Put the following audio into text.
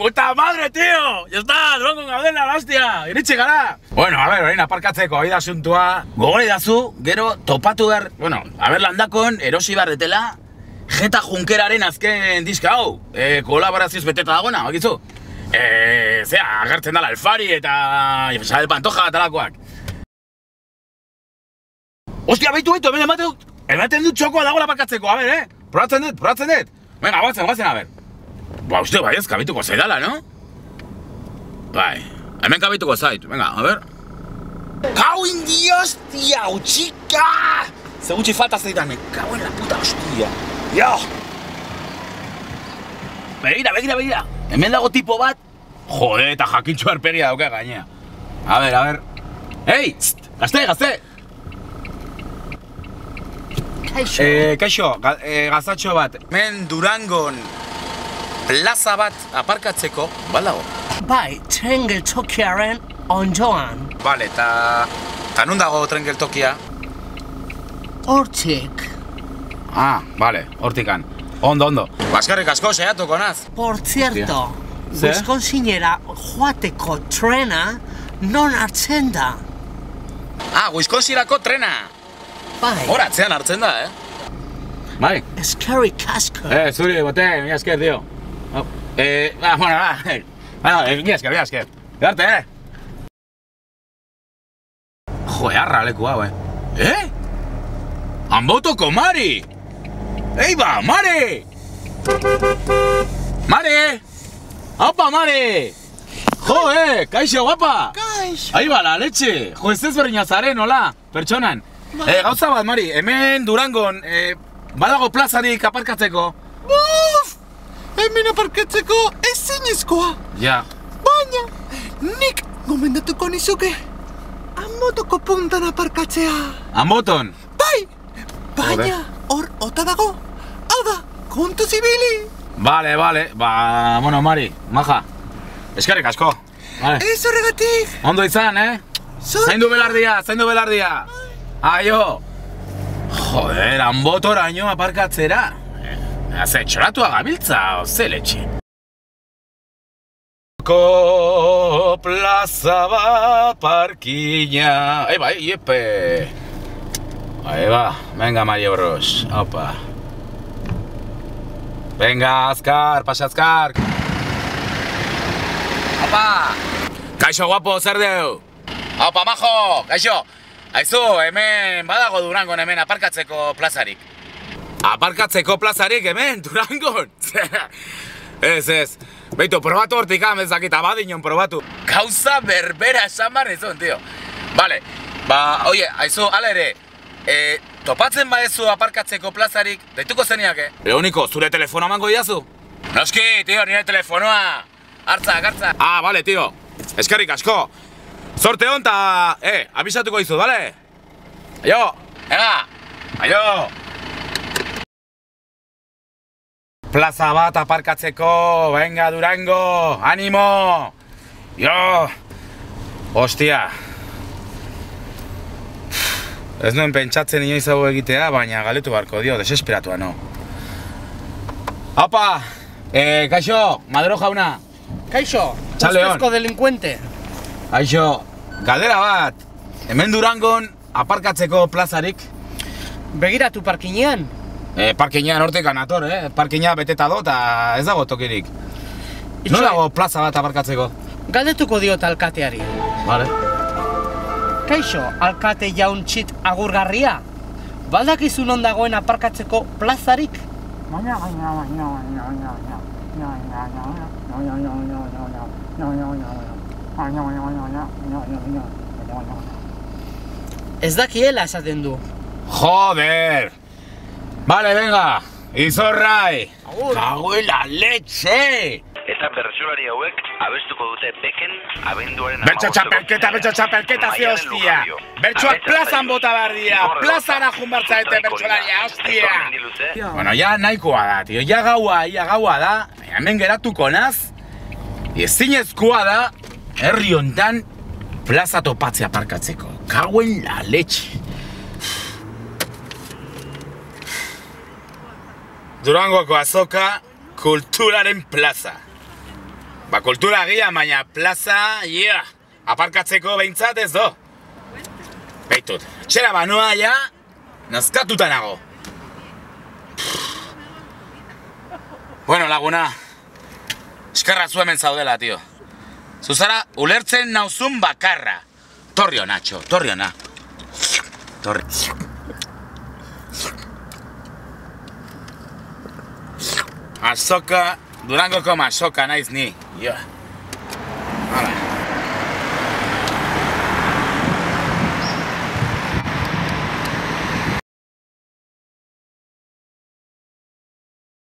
puta madre, tío! Ya está, Durangoko gaudela, hostia! Iritsi gara! Bueno, a ver, orain aparkatzeko hori da suntua gogore dazu, gero topatu behar, bueno, a ver landakon, erosi behar detela Jeta Junkeraren azken diska hau, kolaborazioz beteta dagona, bakizu? Zea, agertzen dala Alfari eta Isabel Pantoja eta lakoak. Ostia, baitu, hemen ematen dut txokoa dagoela aparkatzeko, a ver, probatzen dut. Venga, guatzen, a ver. Ba, uste, bai, ez kabituko zait dala, no? Bai, hemen kabituko zait, venga, a ver. Kau indi, hostia, utxika! Ze gutxi falta zeitan, me cago en la puta, hostia. Yo! Begira! Hemen dago tipo bat... Jode, eta jakintxo arperia dauka gainea. A ver... Ei! Gazte! Kaixo, gazatxo bat. Hemen Durangon... plaza bat aparkatzeko, balago? Bai, tren geltokiaren ondoan. Bale, eta nun dago tren geltokia? Hortik. Ah, vale, hortikan. Ondo. Baskarrik asko saiatuko naz. Por cierto, Wisconsinera joateko trena non hartzen da. Ah, Wisconsinako trena. Bai. Hor atzean hartzen da, Bai. Eskerrik asko. Zuri, bote, mi asker, tío. Mi asker. Garte, Joder, arra leku hau, Anbotoko Mari! Eiba, Mare! Mare! Apa, Mare! Jo, kaixo, guapa! Kaixo! Aiba, la leche! Jo, ez ezberdina zaren, hola, pertsonan. Gauza bat, Mari, hemen Durangon, badago plazarik aparkatzeko. Buf! Hemen aparkatzeko ezinezkoa. Ja. Baina, nik gomendatuko nizuke Anbotoko puntan aparkatzea. Anboton? Bai! Baina, hor, ota dago, hau da, kontu zibili. Bale, ba, bueno, Mari, maja, eskerrik asko. Ez horregatik. Ondo izan, Zaindu belardia. Aio. Joder, Anbotoraino aparkatzera. Ze, txoratua gabiltza, oze letxe. Ko plaza bat parkina. Eba, iepe. Ahí va, venga Mario Bros, opa. Venga, azkar, pasa azkar. Opa! Kaixo guapo, zer deu? Opa, majo, kaixo! Aizu, hemen badago Durangon hemen aparkatzeko plazarik. Aparkatzeko plazarik hemen, Durangon? Ez. Beitu, probatu hortik amezakita, badinon probatu. Gauza berbera esan barnizun, tío. Vale, ba, oie, aizu, ala ere. Topatzen baezu aparkatzeko plazarik, deituko zeniake? Leoniko, zure telefonoa mango diazu? Noski, tío, nire telefonoa! Hartza! Ah, vale, tío, eskerrik asko! Zorte hon ta, abisatuko dizut, vale? Aio! Ega! Aio! Plaza bat aparkatzeko, venga Durango, animo! Jo! Hostia! Ez nuen pentsatzen inoiz hau egitea, baina galetu barko dio, desesperatua, no? Apa! Kaixo, Madero jauna! Kaixo, ustezko delinkuente! Kaixo, galdera bat! Hemen Durangon aparkatzeko plazarik? Begiratu parkinean? Parkinean hortekan ator, parkinea beteta do eta ez dago tokirik. Non dago plaza bat aparkatzeko? Galdetuko diot alkateari. Vale. Kaixo, alkate jauntxit agurgarria, baldakizu non dagoen aparkatzeko plazarik? Ez dakiela esaten du. Joder! Bale, venga, izorrai! Kagoela letxe! Eta bertsolari hauek abestuko dute beken abenduaren amagoz. Bertso txapelketa ze hostia! Bertsoak plazan bota behar dira! Plazara junbartzaete bertsolaria, hostia! Bueno, ja nahikoa da, tío. Ja gaua da. Hemen geratuko naz. Ezinezkoa da, herri honetan plaza topatzea aparkatzeko. Kauen la leche. Durangoko Azoka, kulturaren plaza. Ba, kultura agia, baina plaza, yeah, aparkatzeko behintzat ez do. Beitut, txera banoa, ja, nazkatuta nago. Bueno, laguna, eskerra zu hemen zaudela, tio. Zuzara, ulertzen nauzun bakarra. Torrio, Nacho, torrio, na. Torrio. MaSoka, Durangoko MaSoka, naiz ni.